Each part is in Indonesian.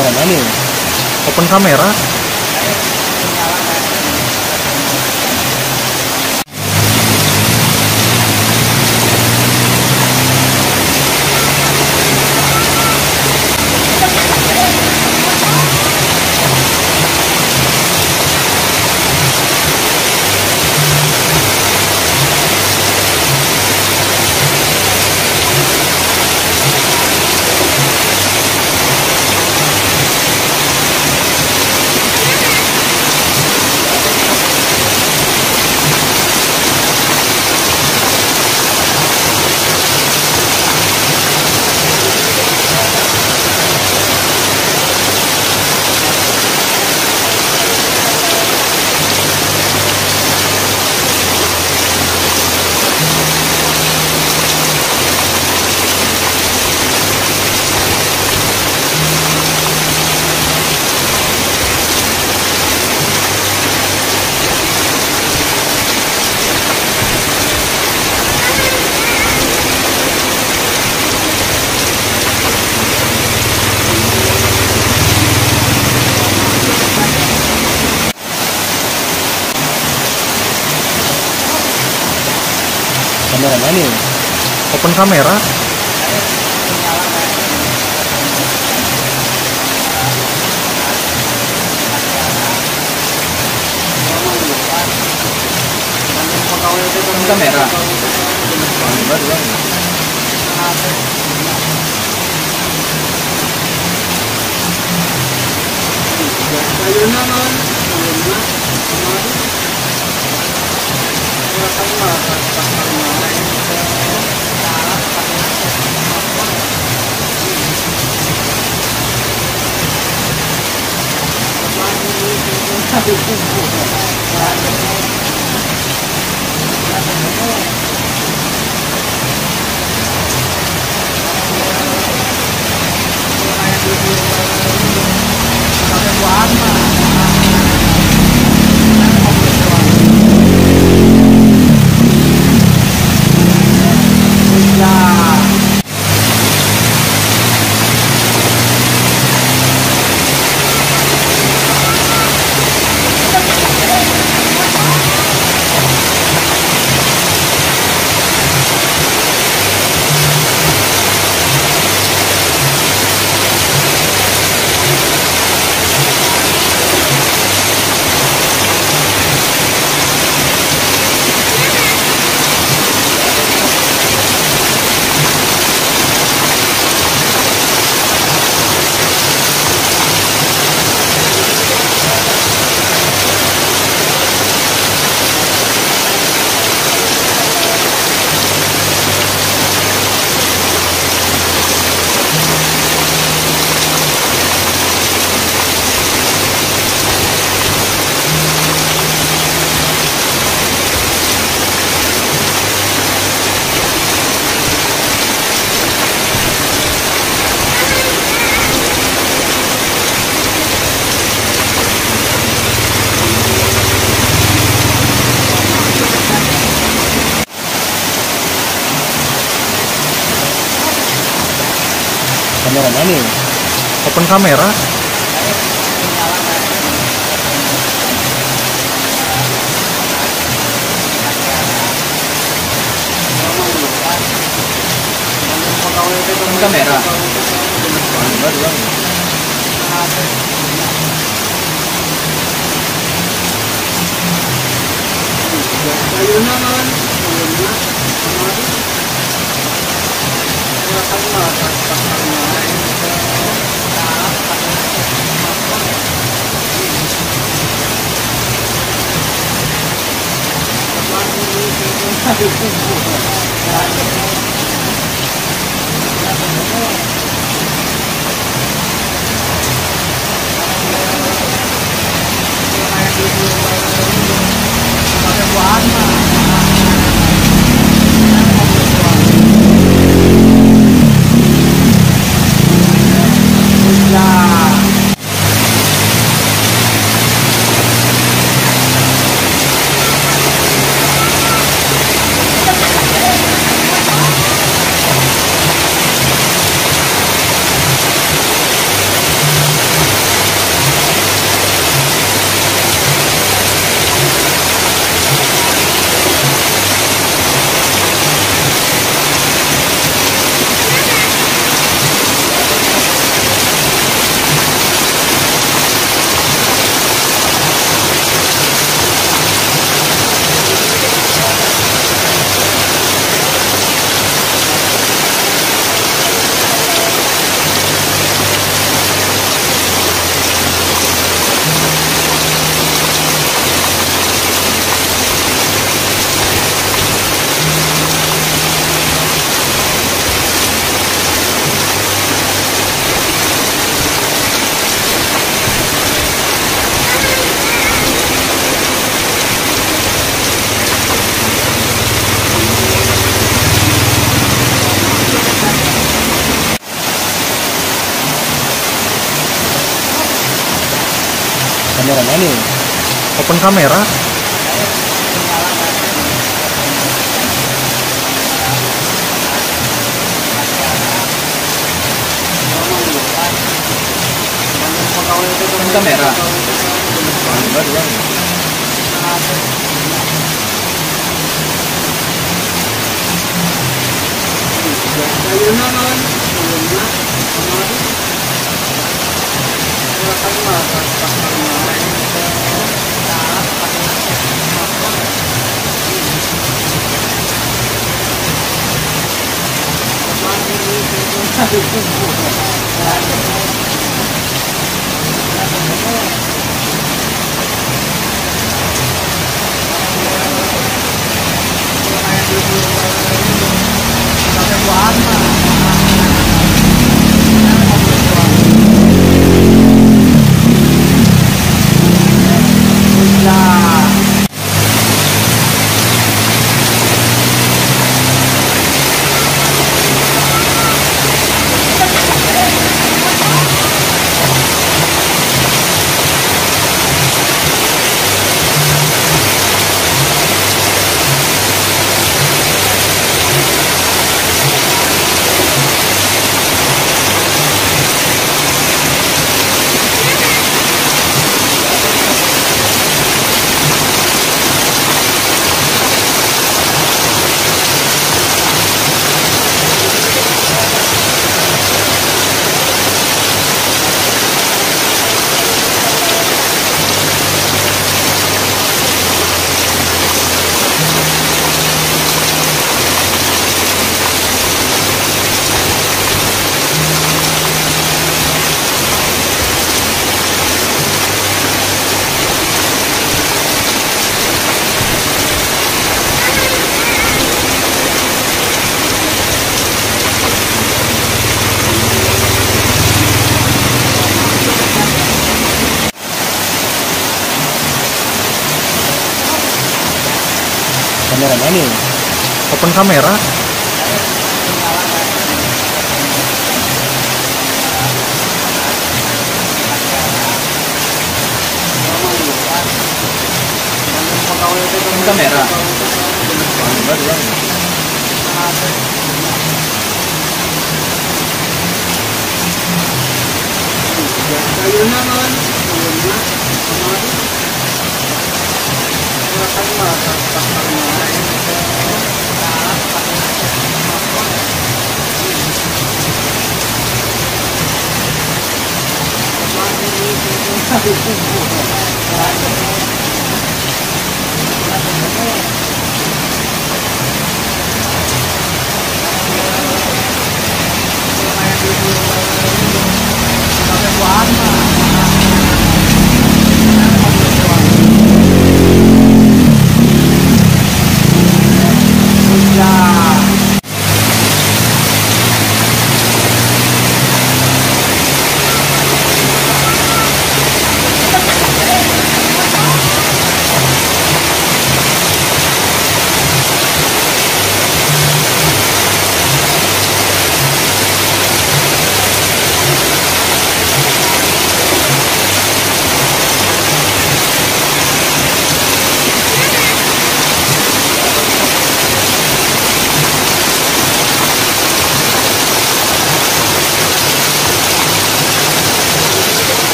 kamera mana ya? Open kamera. Kamera mana nih? Open kamera. Open kamera. Kamera mana nih? Open kamera. Open kamera. kamera mana ya? Open kamera. Open kamera. Kamera mana ya? Open kamera. Open kamera. Kamera mana ya?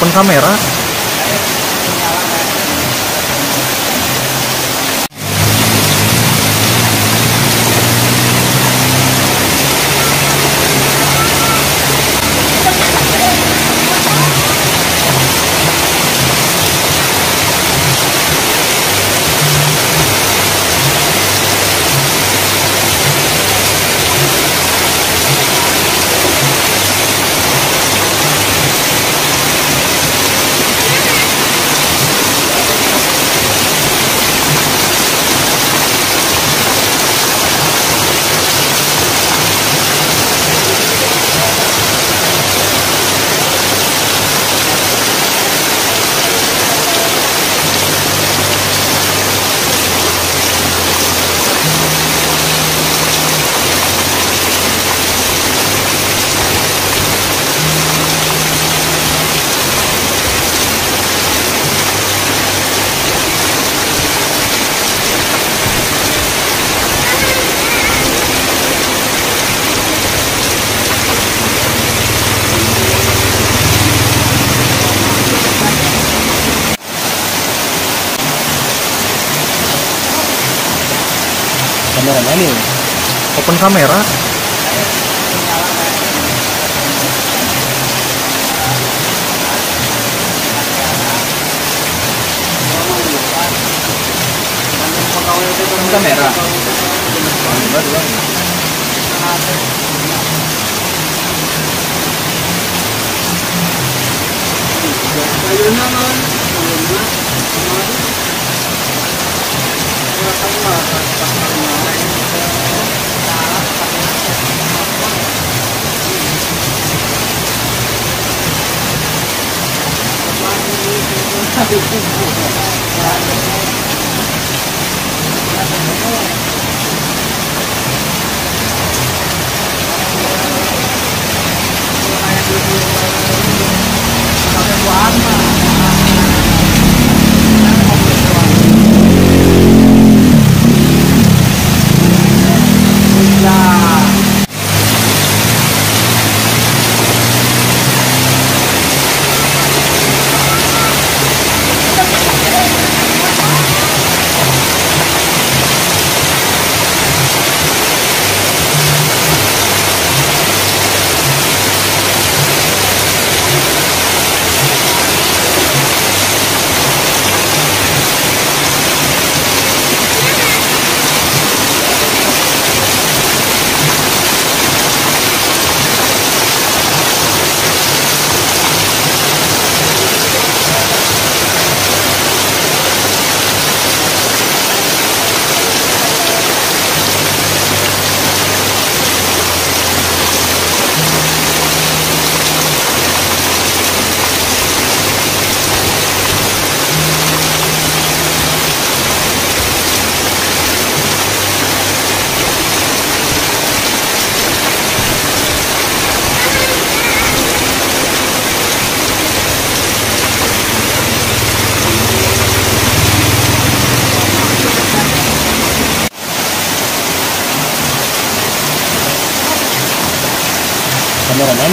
Open kamera. kamera mana nih? Open kamera. Open kamera. Kamera mana nih? Open kamera. Open kamera. Kamera mana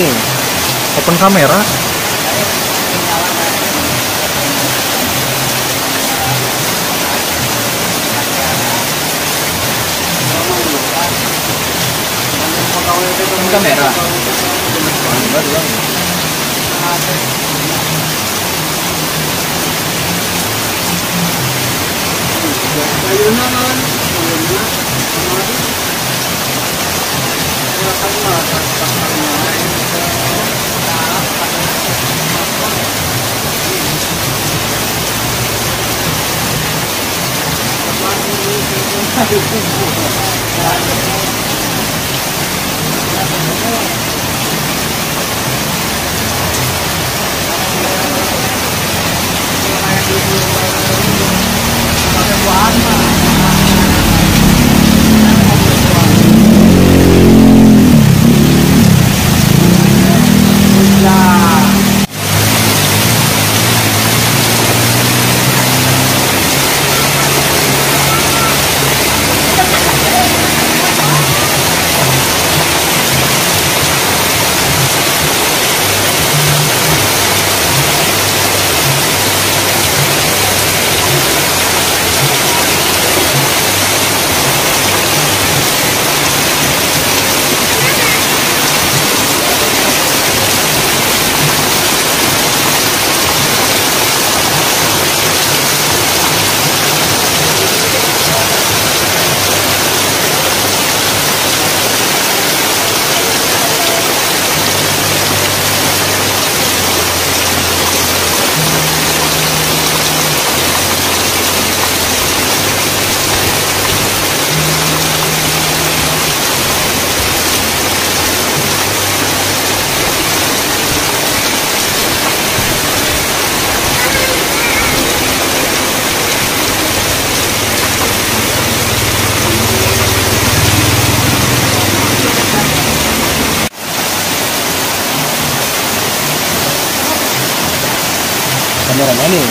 nih?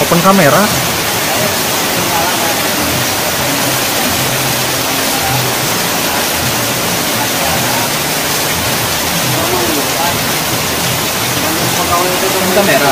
Open kamera. Open kamera.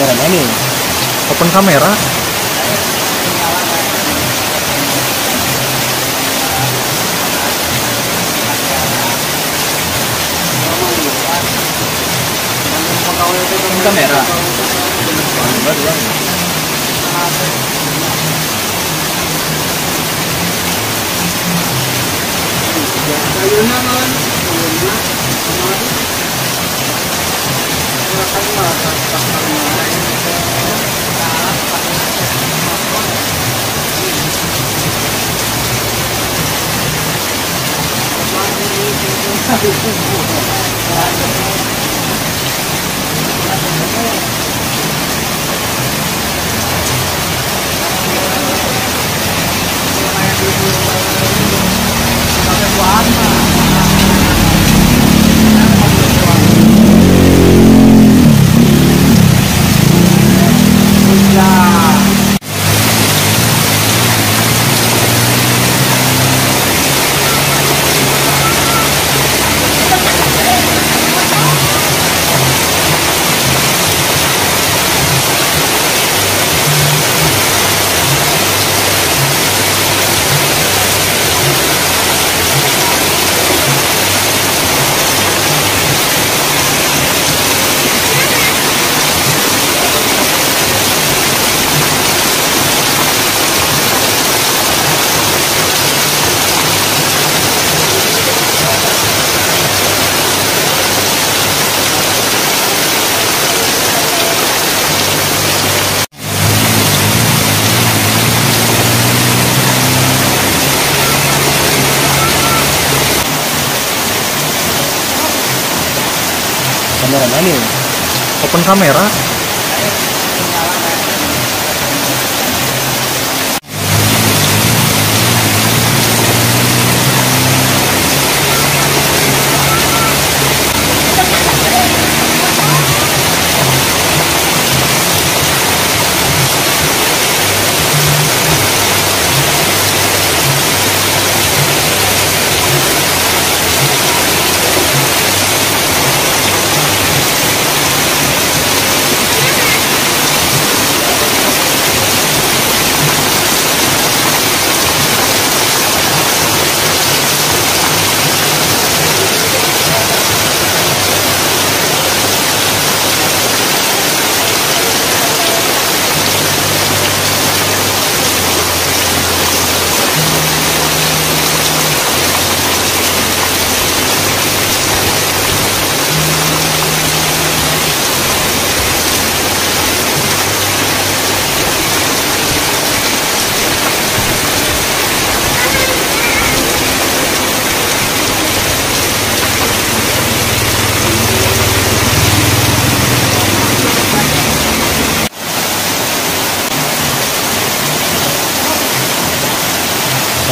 Kamera mana ini? Open kamera. Kamera. Kamera mana ini? Open kamera.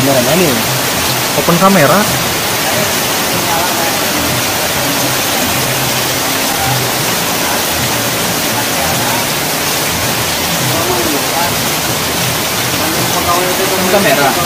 kamera mana ya? Open kamera. Open kamera. Kamera mana ya? Open kamera. Open kamera. Kamera mana ya?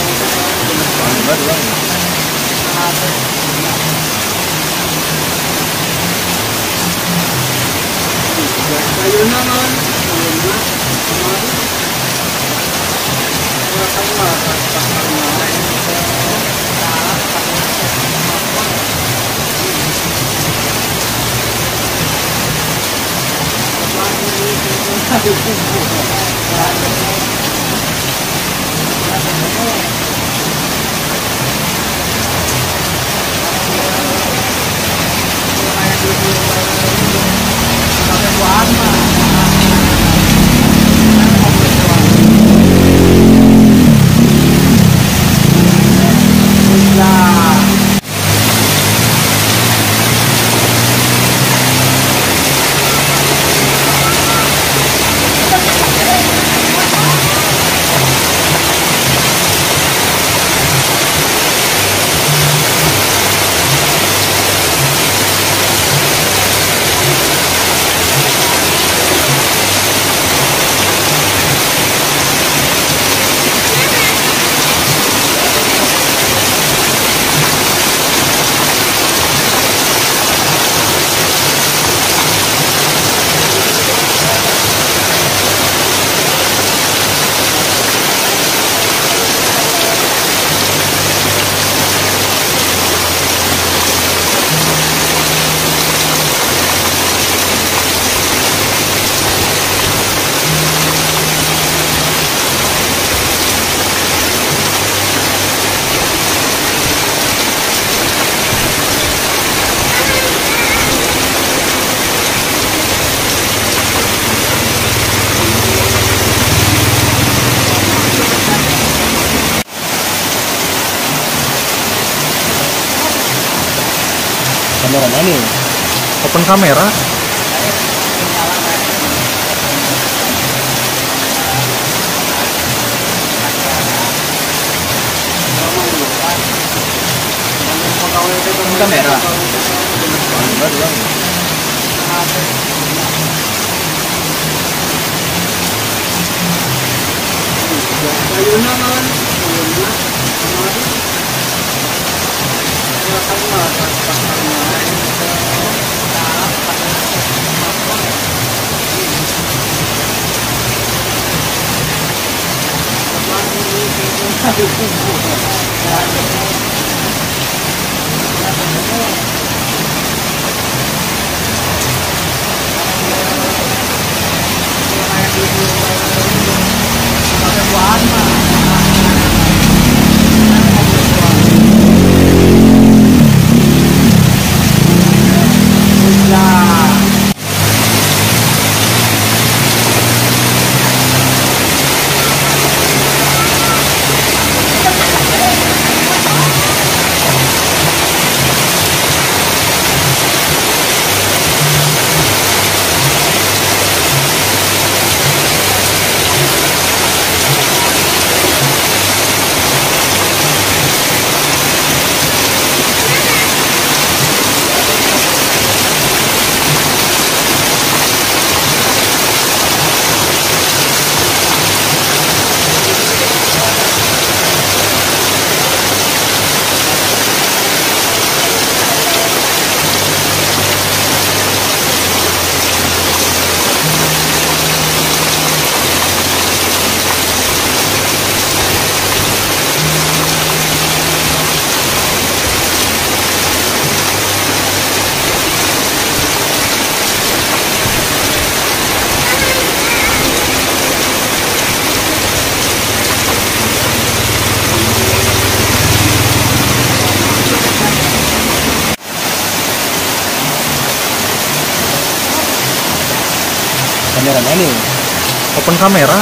Open kamera.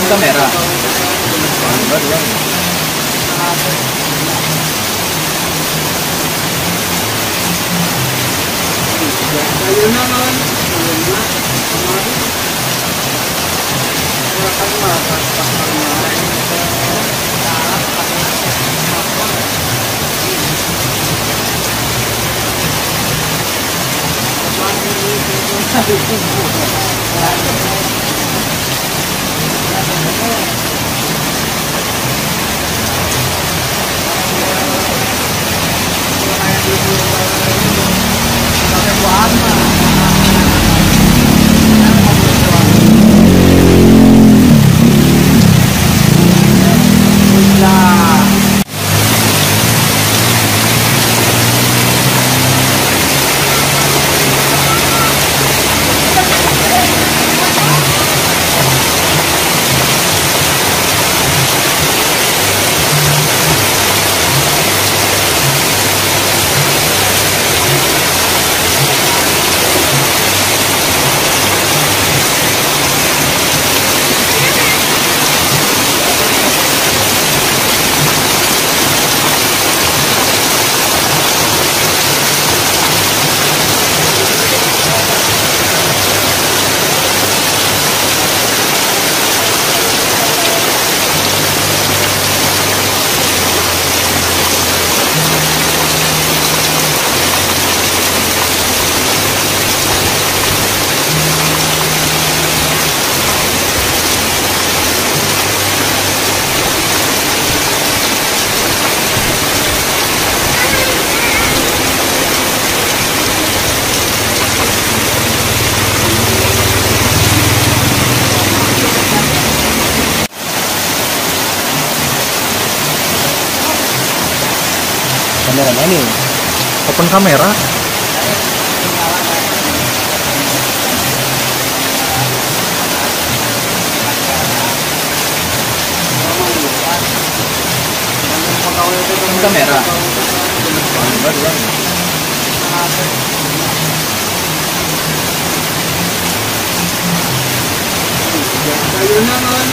Open kamera. Kamera mana ini? Open kamera. Open kamera. Kamera mana ini?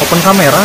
Open kamera.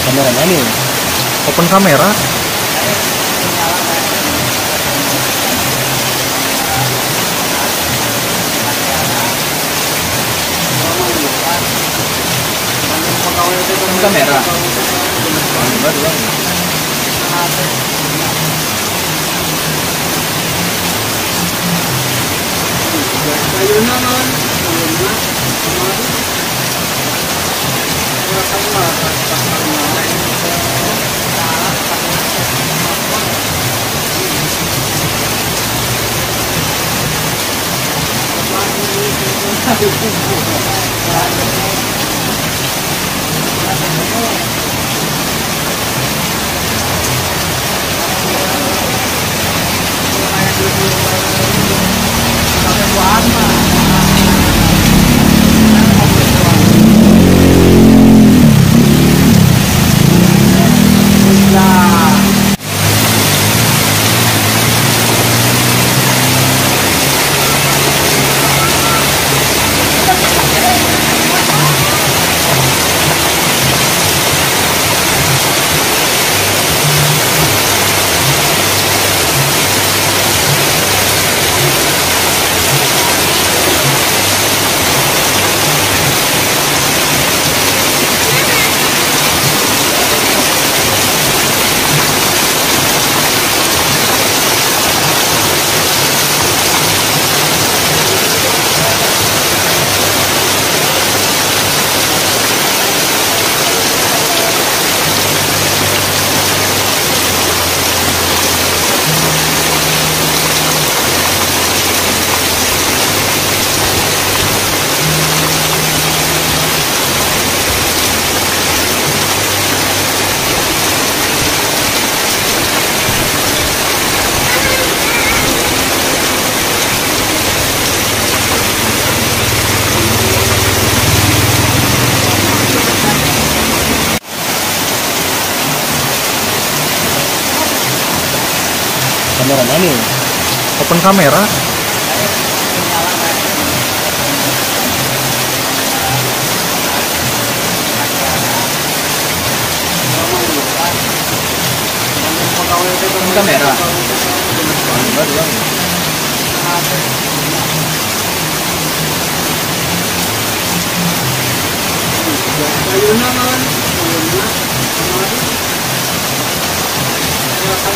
Kamera mana ini? Open kamera. Kamera. Kamera mana ini? Open kamera. Kamera. Kamera mana ini?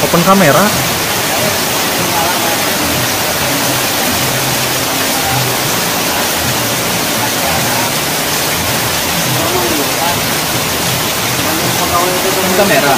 Open kamera. Kamera.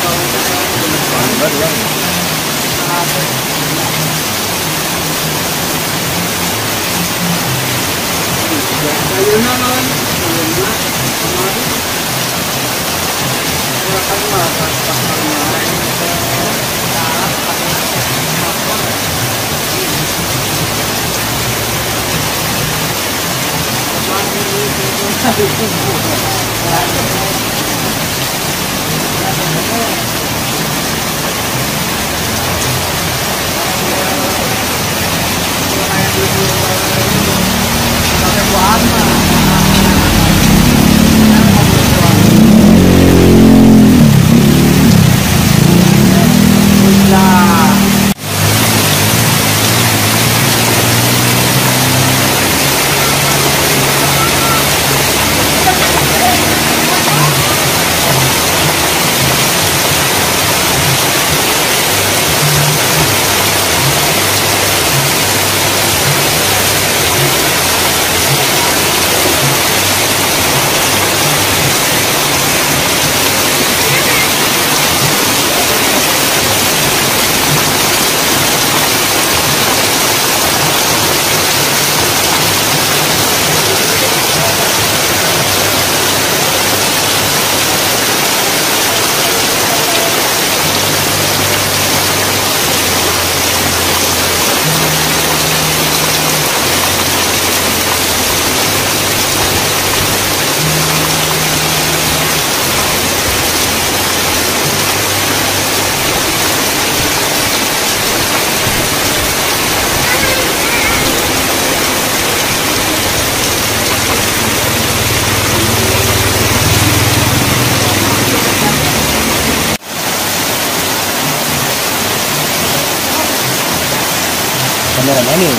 Kameranya nih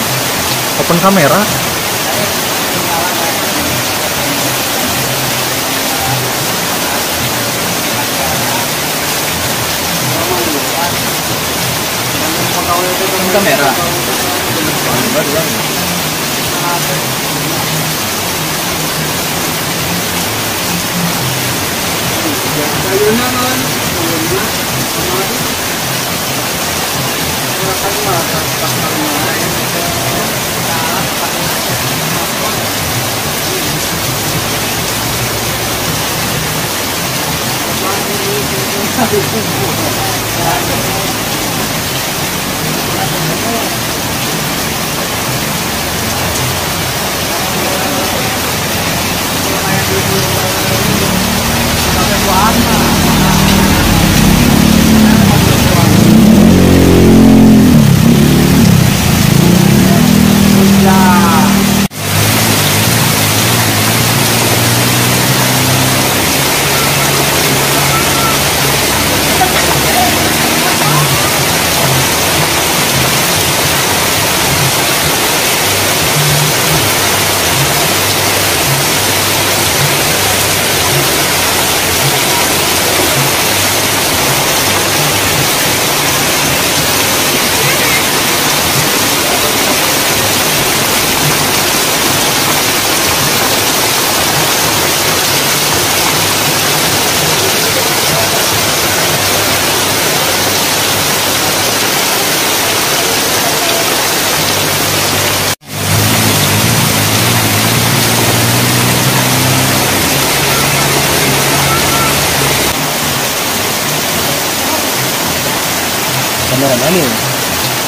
open kamera. Open kamera. Kameranya nih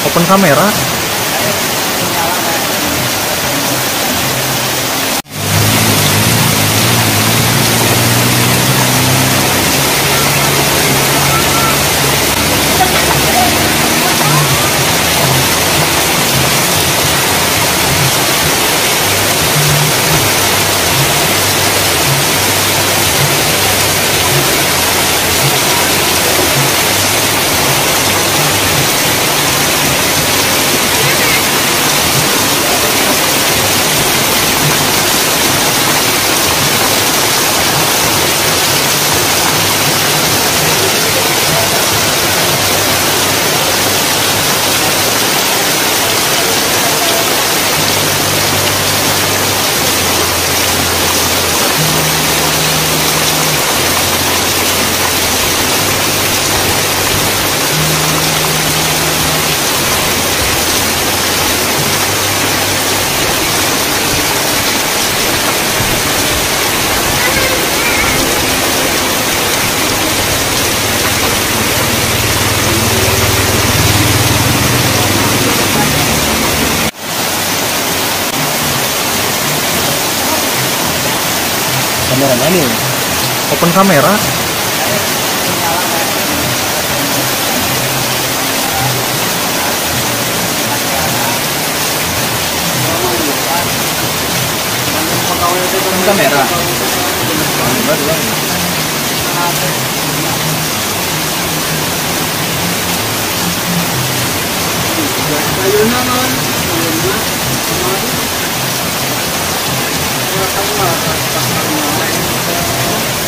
open kamera. kameranya nih. Open kamera. Open kamera. Ayunan non, ayunan, kemarin, kemarin, kameranya nih, open kamera. Open kamera. Kameranya nih,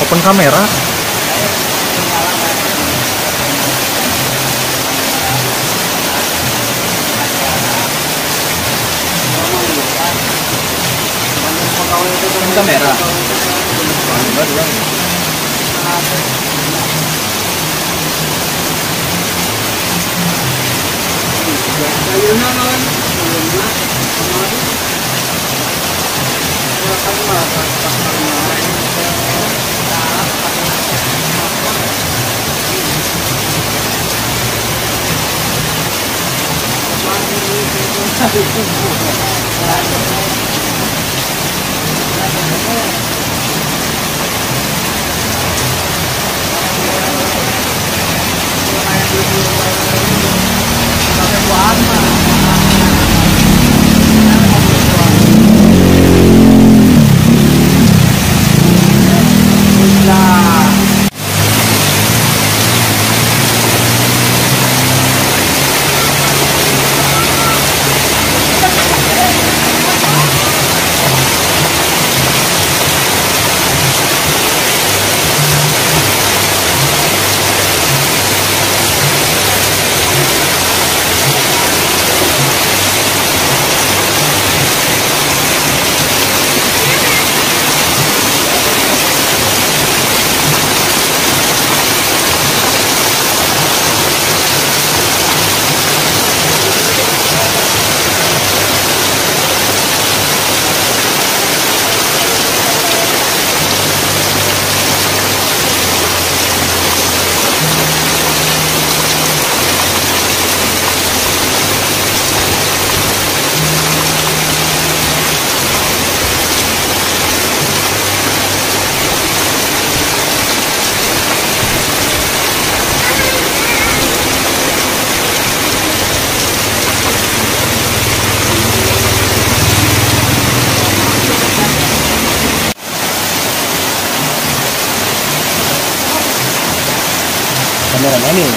open kamera. Open kamera. Kameranya nih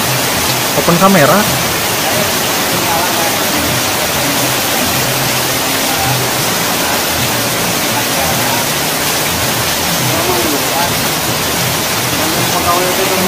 open kamera. Open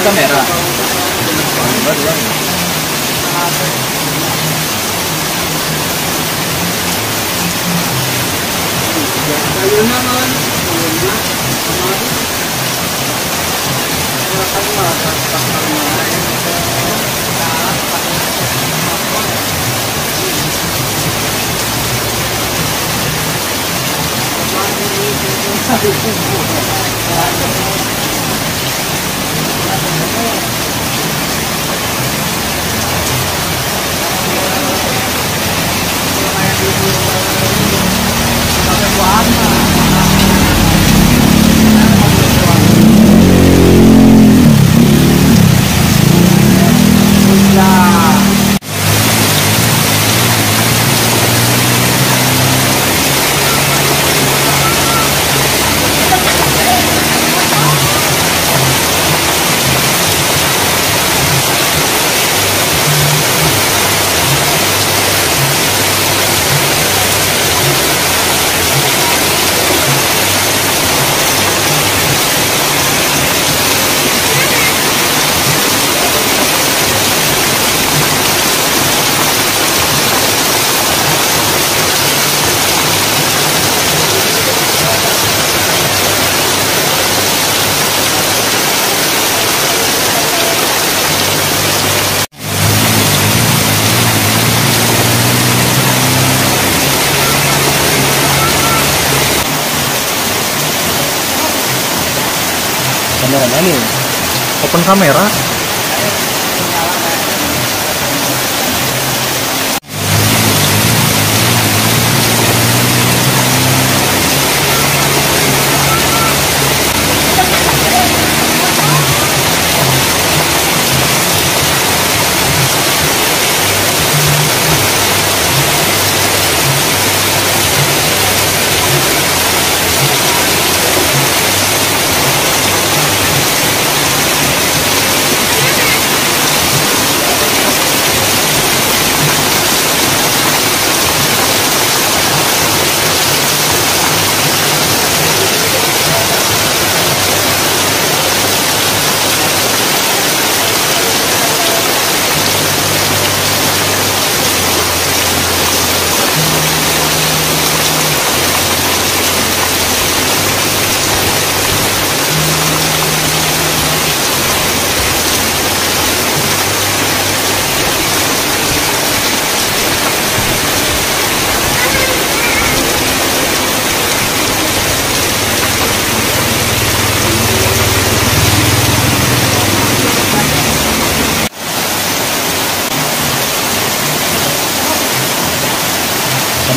kamera. Kameranya nih open kamera.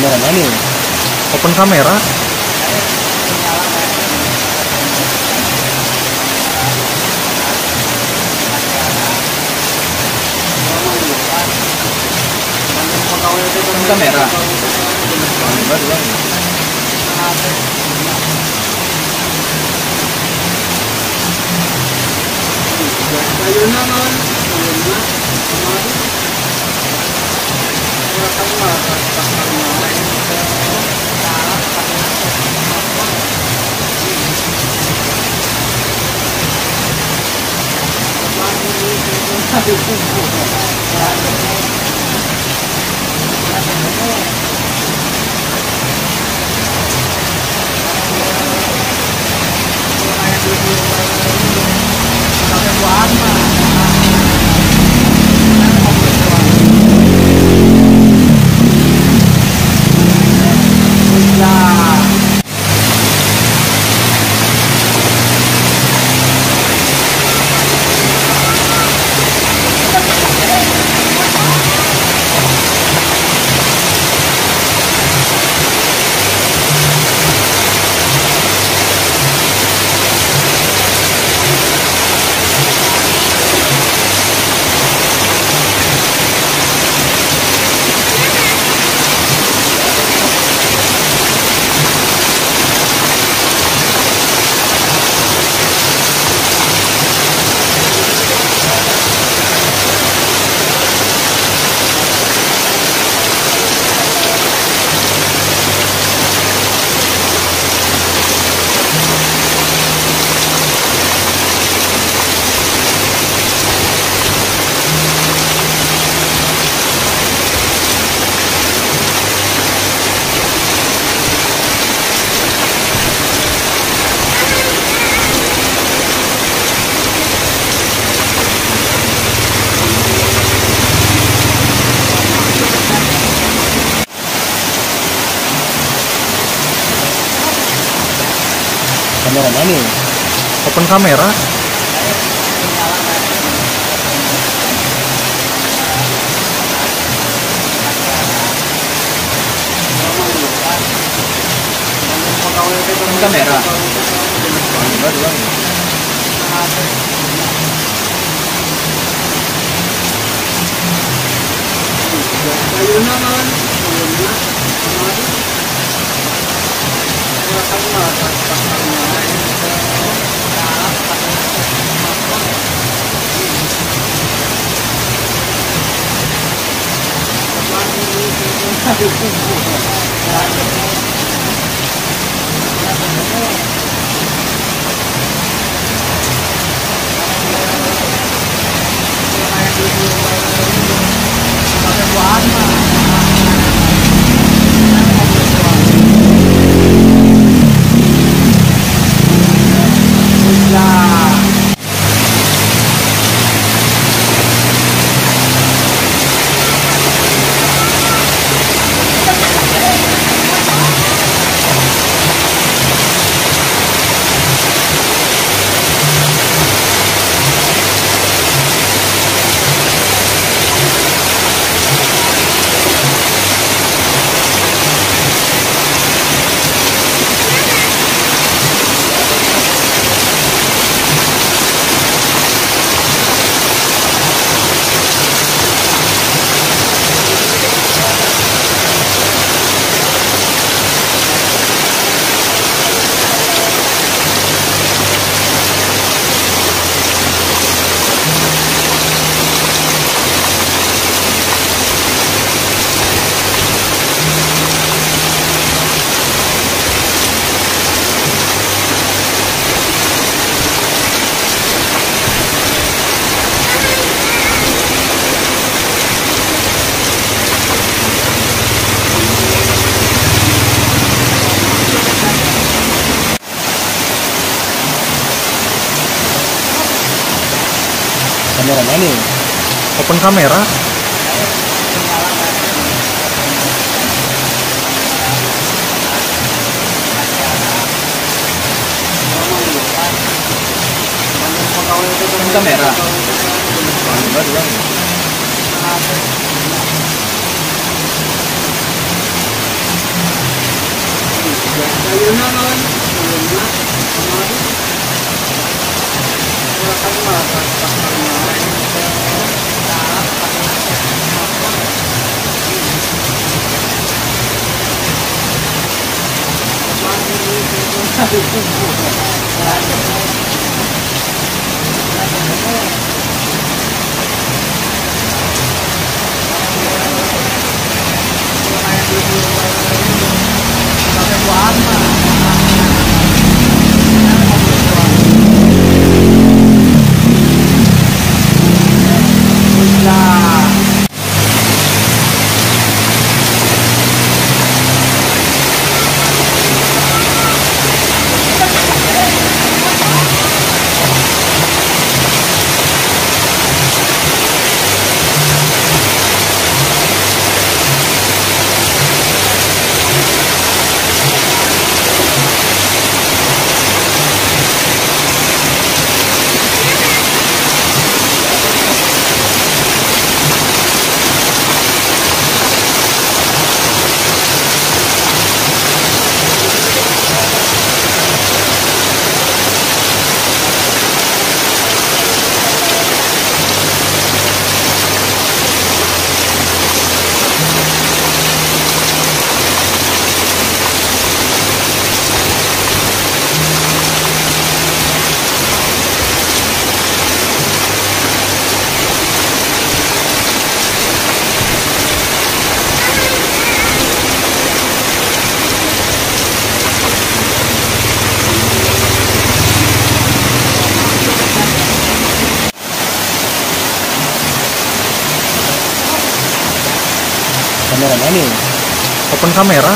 kamera mana nih? Open kamera. Open kamera. Kamera mana nih? Open kamera. Open kamera. Kamera mana nih? Open kamera. Open kamera. ayunanon ayunna kamari akan melakukan kamera ini open kamera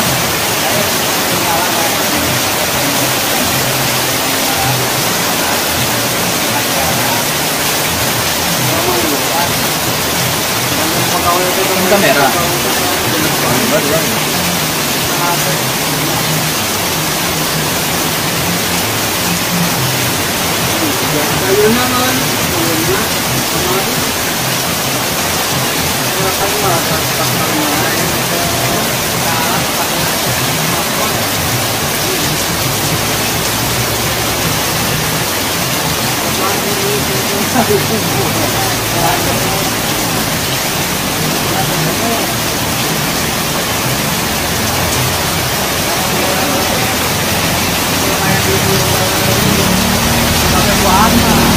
Pakai warna.